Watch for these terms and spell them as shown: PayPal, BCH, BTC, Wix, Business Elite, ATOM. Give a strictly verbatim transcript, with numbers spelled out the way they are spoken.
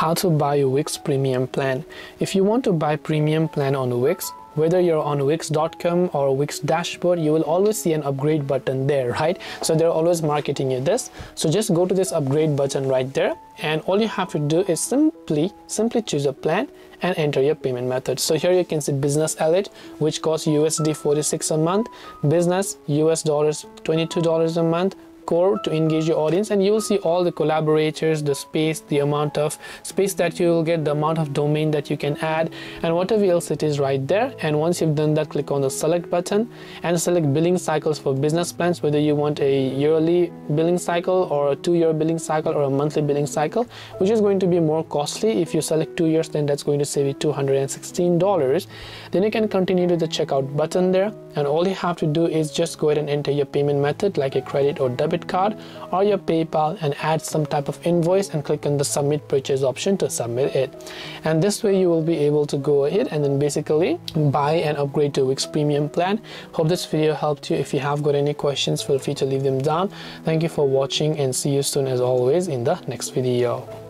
how to buy a Wix premium plan. If you want to buy premium plan on Wix, whether you're on Wix dot com or Wix dashboard, you will always see an upgrade button there, right? So they're always marketing you this. So just go to this upgrade button right there, and all you have to do is simply simply choose a plan and enter your payment method. So here you can see business elite, which costs U S D forty-six a month, business U S dollars twenty-two a month, core to engage your audience, and you will see all the collaborators, the space, the amount of space that you will get, the amount of domain that you can add, and whatever else it is right there. And once you've done that, click on the select button and select billing cycles for business plans, whether you want a yearly billing cycle or a two-year billing cycle or a monthly billing cycle, which is going to be more costly. If you select two years, then that's going to save you two hundred sixteen dollars. Then you can continue to the checkout button there, and all you have to do is just go ahead and enter your payment method like a credit or debit card or your PayPal, and add some type of invoice and click on the submit purchase option to submit it. And this way you will be able to go ahead and then basically buy and upgrade to Wix premium plan. Hope this video helped you. If you have got any questions, feel free to leave them down. Thank you for watching, and see you soon as always in the next video.